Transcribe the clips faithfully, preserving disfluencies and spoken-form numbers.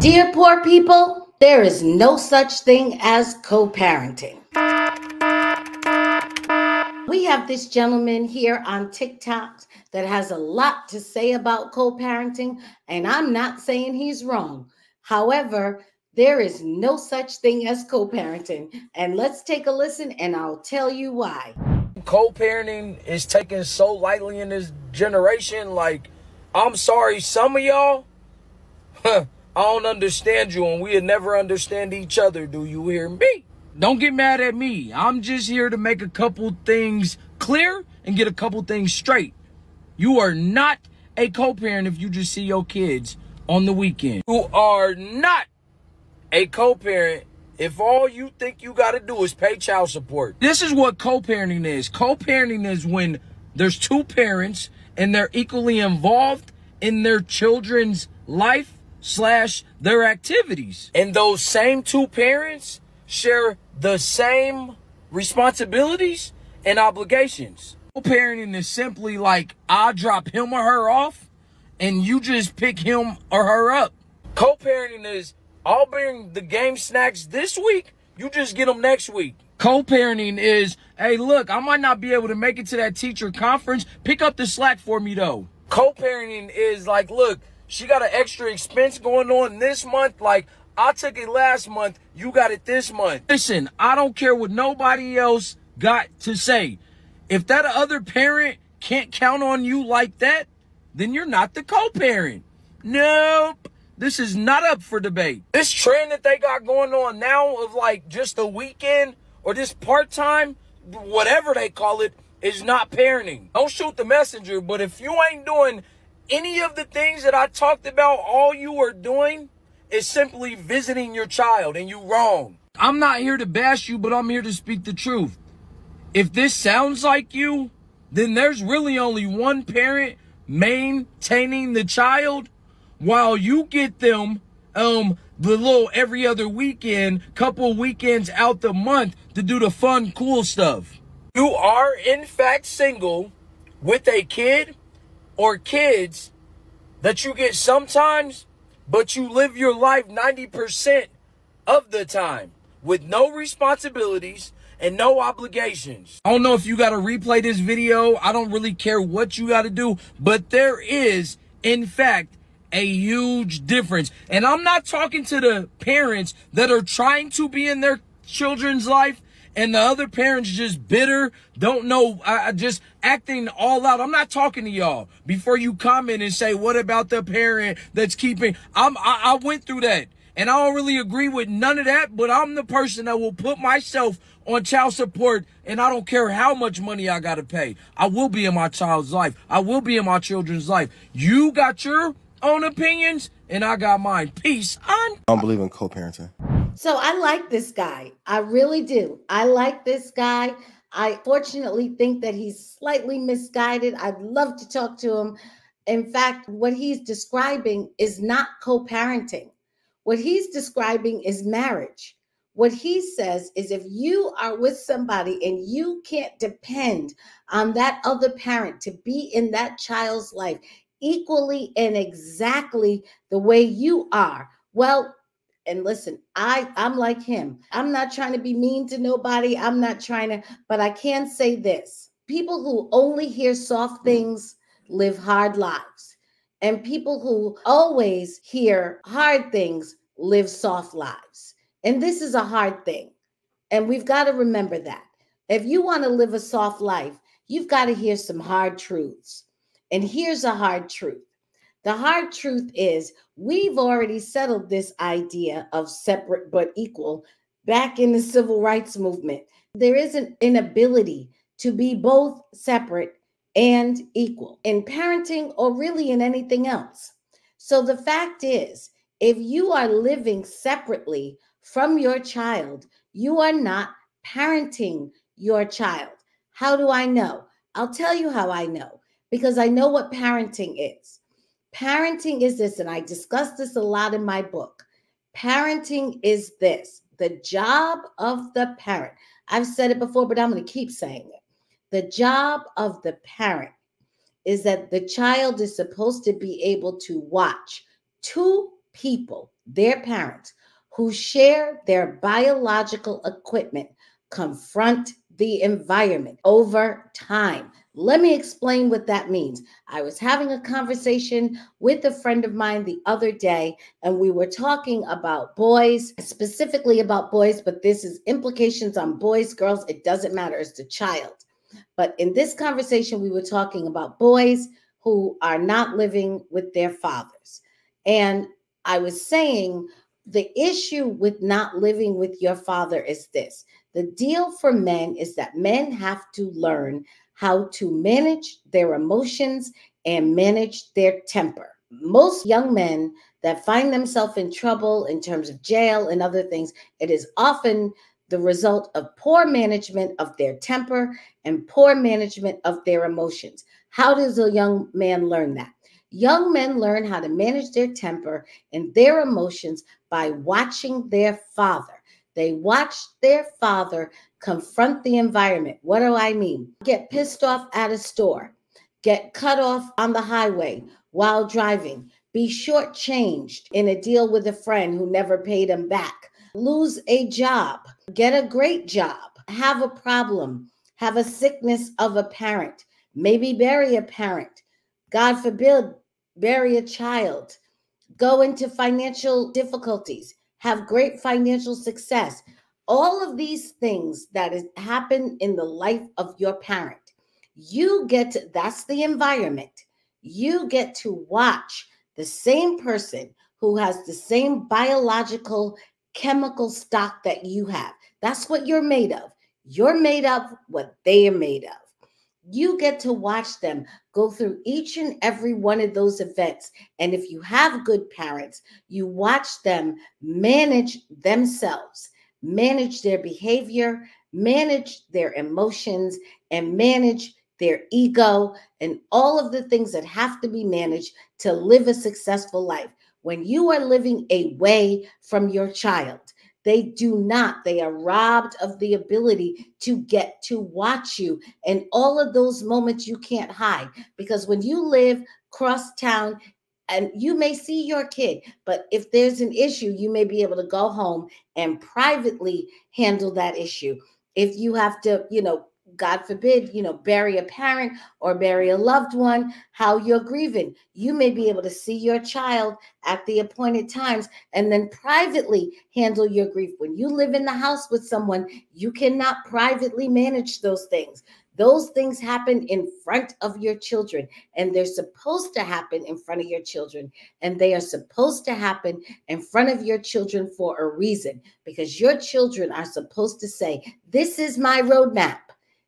Dear poor people, there is no such thing as co-parenting. We have this gentleman here on TikTok that has a lot to say about co-parenting, and I'm not saying he's wrong. However, there is no such thing as co-parenting, and let's take a listen and I'll tell you why. Co-parenting is taken so lightly in this generation. Like, I'm sorry, some of y'all, huh, I don't understand you, and we'll never understand each other. Do you hear me? Don't get mad at me. I'm just here to make a couple things clear and get a couple things straight. You are not a co-parent if you just see your kids on the weekend. You are not a co-parent if all you think you got to do is pay child support. This is what co-parenting is. Co-parenting is when there's two parents and they're equally involved in their children's life slash their activities. And those same two parents share the same responsibilities and obligations. Co-parenting is simply like, I drop him or her off and you just pick him or her up. Co-parenting is, I'll bring the game snacks this week, you just get them next week. Co-parenting is, hey, look, I might not be able to make it to that teacher conference, pick up the slack for me though. Co-parenting is like, look, she got an extra expense going on this month, like, I took it last month, you got it this month. Listen, I don't care what nobody else got to say. If that other parent can't count on you like that, then you're not the co-parent. Nope. This is not up for debate. This trend that they got going on now of like just the weekend or this part-time, whatever they call it, is not parenting. Don't shoot the messenger, but if you ain't doing any of the things that I talked about, all you are doing is simply visiting your child, and you wrong. I'm not here to bash you, but I'm here to speak the truth. If this sounds like you, then there's really only one parent maintaining the child while you get them um, the little every other weekend, couple weekends out the month to do the fun, cool stuff. You are, in fact, single with a kid or kids that you get sometimes, but you live your life ninety percent of the time with no responsibilities and no obligations. I don't know if you got to replay this video. I don't really care what you got to do, but there is, in fact, a huge difference. And I'm not talking to the parents that are trying to be in their children's life and the other parents just bitter, don't know, uh, just acting all out. I'm not talking to y'all before you comment and say, what about the parent that's keeping? I'm, I, I went through that, and I don't really agree with none of that, but I'm the person that will put myself on child support, and I don't care how much money I got to pay. I will be in my child's life. I will be in my children's life. You got your own opinions, and I got mine. Peace. I'm I don't believe in co-parenting. So I like this guy. I really do. I like this guy. I fortunately think that he's slightly misguided. I'd love to talk to him. In fact, what he's describing is not co-parenting. What he's describing is marriage. What he says is, if you are with somebody and you can't depend on that other parent to be in that child's life equally and exactly the way you are, well, and listen, I, I'm like him. I'm not trying to be mean to nobody. I'm not trying to, but I can say this. People who only hear soft things live hard lives. And people who always hear hard things live soft lives. And this is a hard thing. And we've got to remember that. If you want to live a soft life, you've got to hear some hard truths. And here's a hard truth. The hard truth is, we've already settled this idea of separate but equal back in the civil rights movement. There is an inability to be both separate and equal in parenting or really in anything else. So the fact is, if you are living separately from your child, you are not parenting your child. How do I know? I'll tell you how I know, because I know what parenting is. Parenting is this, and I discuss this a lot in my book. Parenting is this, the job of the parent. I've said it before, but I'm going to keep saying it. The job of the parent is that the child is supposed to be able to watch two people, their parents, who share their biological equipment confront the environment over time. Let me explain what that means. I was having a conversation with a friend of mine the other day, and we were talking about boys, specifically about boys, but this is implications on boys, girls, it doesn't matter, it's the child. But in this conversation, we were talking about boys who are not living with their fathers. And I was saying the issue with not living with your father is this. The deal for men is that men have to learn how to manage their emotions and manage their temper. Most young men that find themselves in trouble in terms of jail and other things, it is often the result of poor management of their temper and poor management of their emotions. How does a young man learn that? Young men learn how to manage their temper and their emotions by watching their father. They watch their father confront the environment. What do I mean? Get pissed off at a store, get cut off on the highway while driving, be shortchanged in a deal with a friend who never paid him back, lose a job, get a great job, have a problem, have a sickness of a parent, maybe bury a parent, God forbid, bury a child, go into financial difficulties, have great financial success. All of these things that is, happen in the life of your parent, you get to, that's the environment. You get to watch the same person who has the same biological chemical stock that you have. That's what you're made of. You're made of what they are made of. You get to watch them go through each and every one of those events. And if you have good parents, you watch them manage themselves, manage their behavior, manage their emotions, and manage their ego and all of the things that have to be managed to live a successful life. When you are living away from your child, they do not, they are robbed of the ability to get to watch you. And all of those moments you can't hide, because when you live cross town and you may see your kid, but if there's an issue, you may be able to go home and privately handle that issue. If you have to, you know, God forbid, you know, bury a parent or bury a loved one, how you're grieving. You may be able to see your child at the appointed times and then privately handle your grief. When you live in the house with someone, you cannot privately manage those things. Those things happen in front of your children, and they're supposed to happen in front of your children, and they are supposed to happen in front of your children for a reason, because your children are supposed to say, this is my roadmap.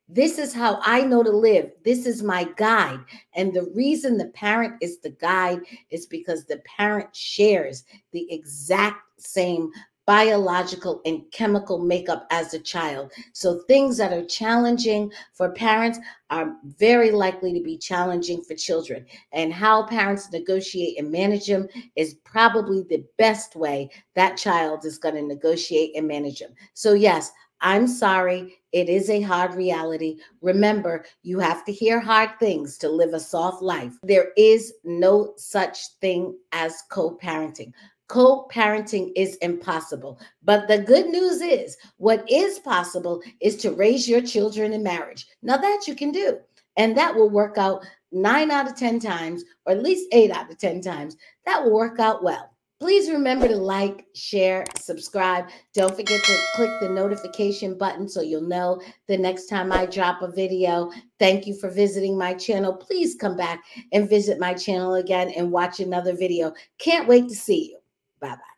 This is how I know to live. This is my guide. And the reason the parent is the guide is because the parent shares the exact same biological and chemical makeup as a child. So things that are challenging for parents are very likely to be challenging for children. And how parents negotiate and manage them is probably the best way that child is going to negotiate and manage them. So yes, I'm sorry, it is a hard reality. Remember, you have to hear hard things to live a soft life. There is no such thing as co-parenting. Co-parenting is impossible. But the good news is, what is possible is to raise your children in marriage. Now that you can do, and that will work out nine out of ten times, or at least eight out of ten times. That will work out well. Please remember to like, share, subscribe. Don't forget to click the notification button so you'll know the next time I drop a video. Thank you for visiting my channel. Please come back and visit my channel again and watch another video. Can't wait to see you. Bye-bye.